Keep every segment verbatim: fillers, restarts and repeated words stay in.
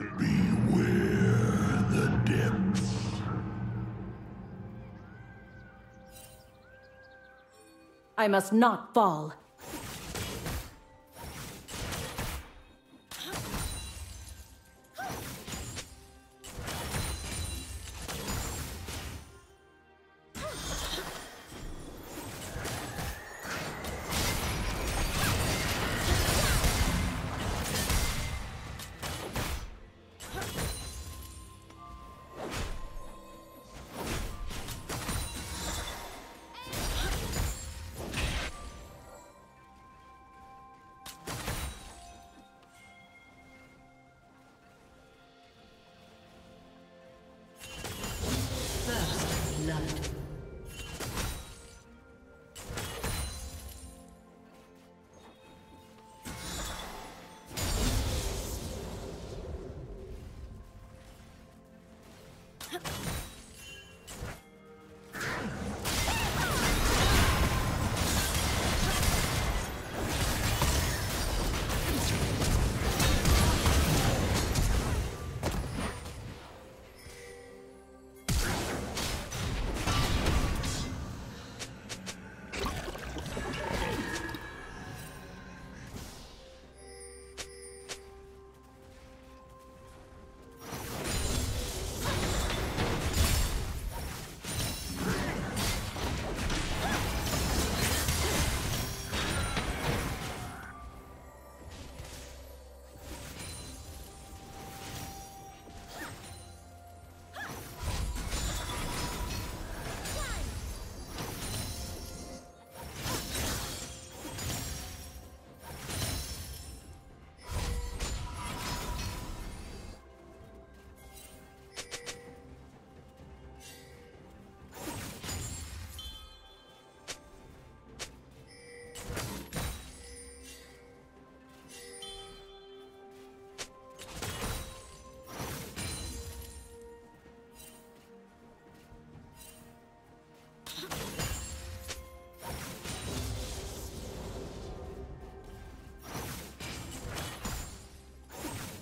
Beware the depths. I must not fall.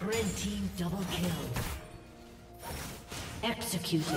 Red team double kill. Executed.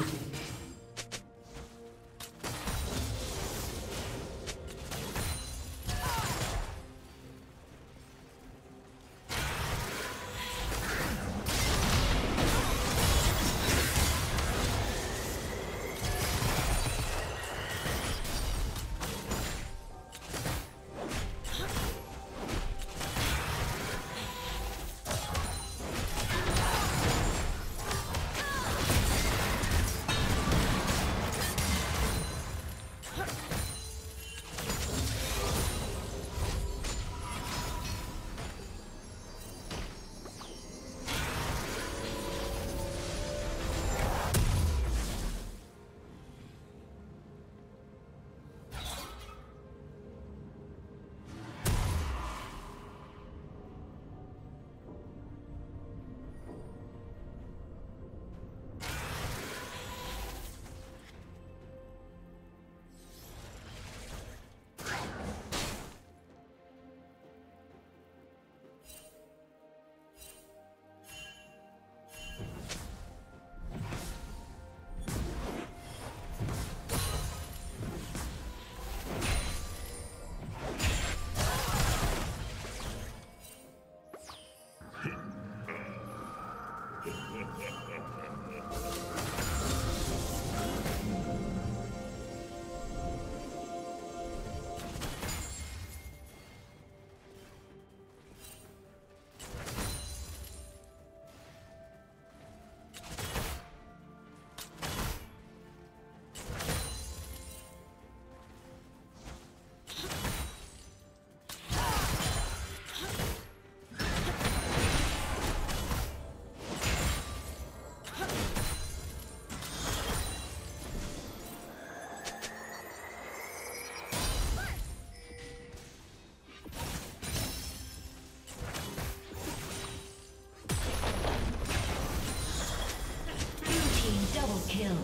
Kill.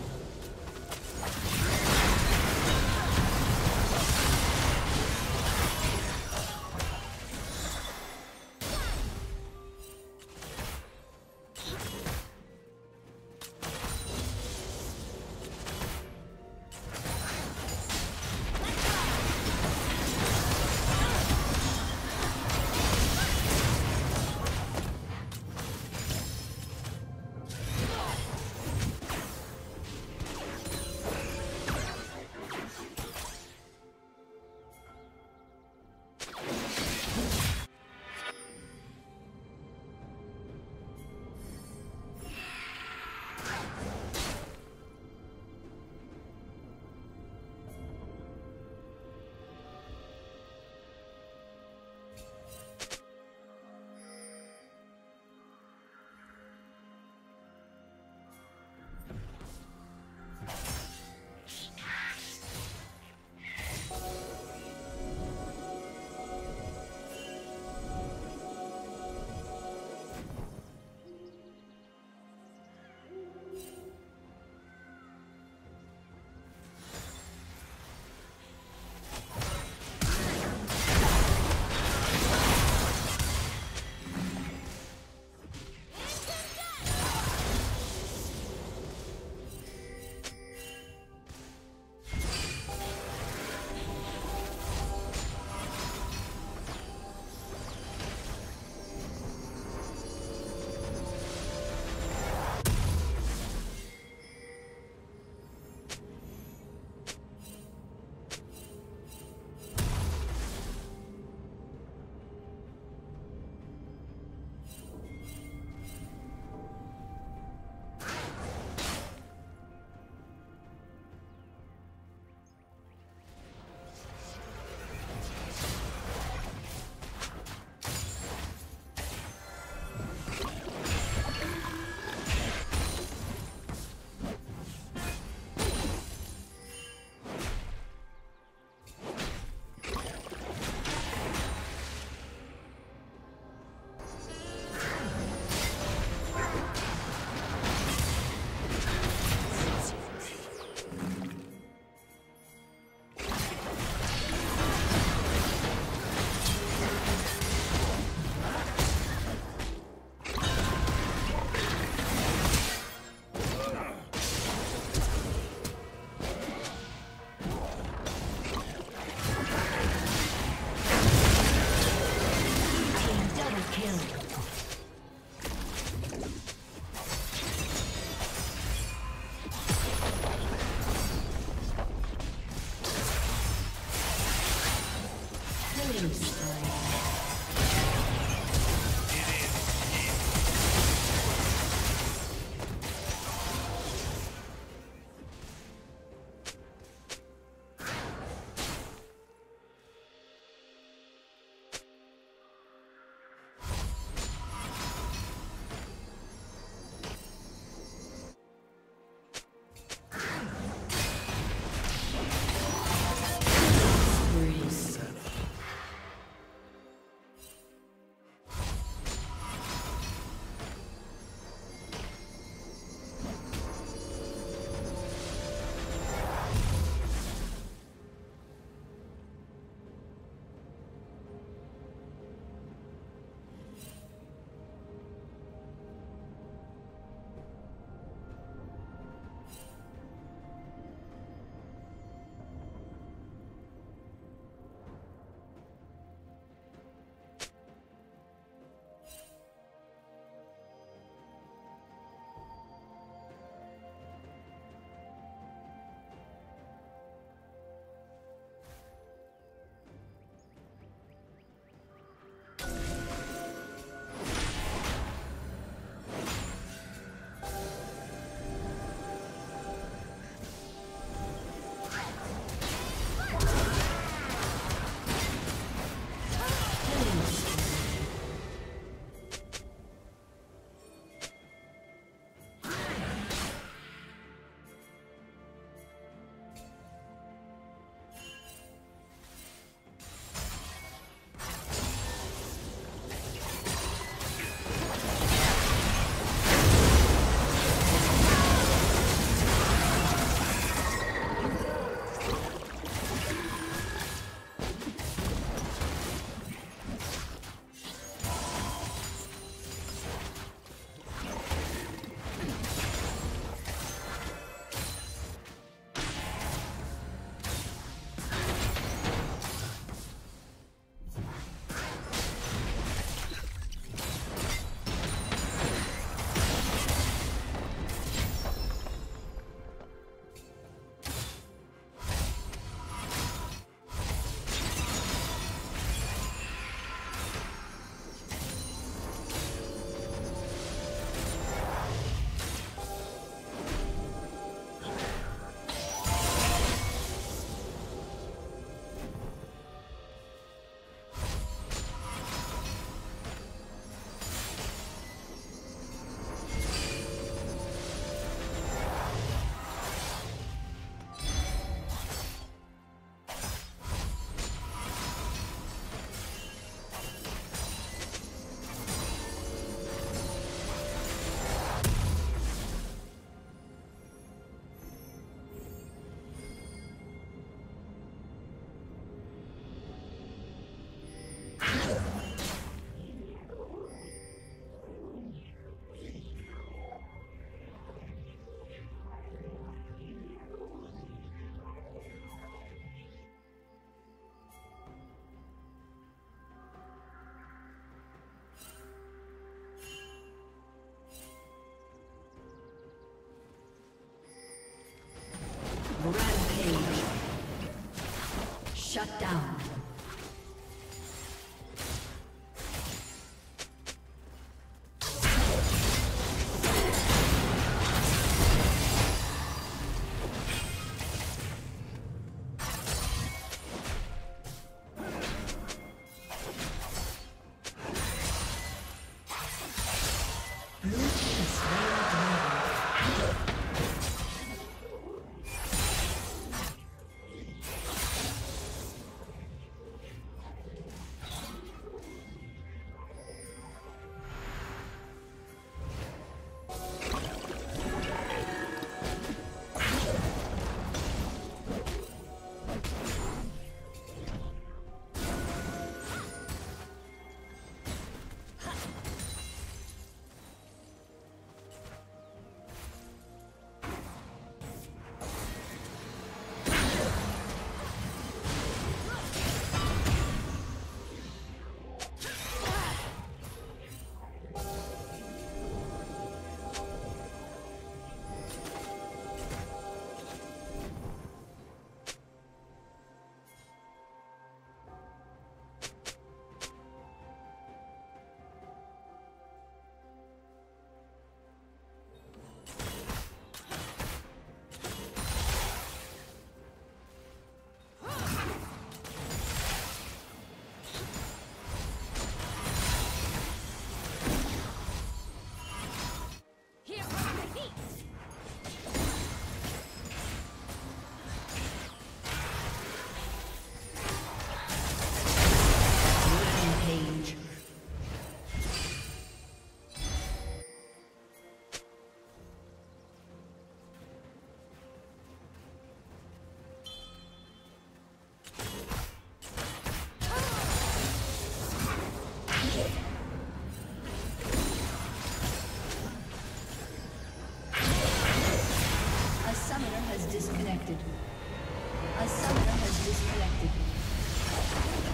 Shut down. Disconnected. A summoner has disconnected.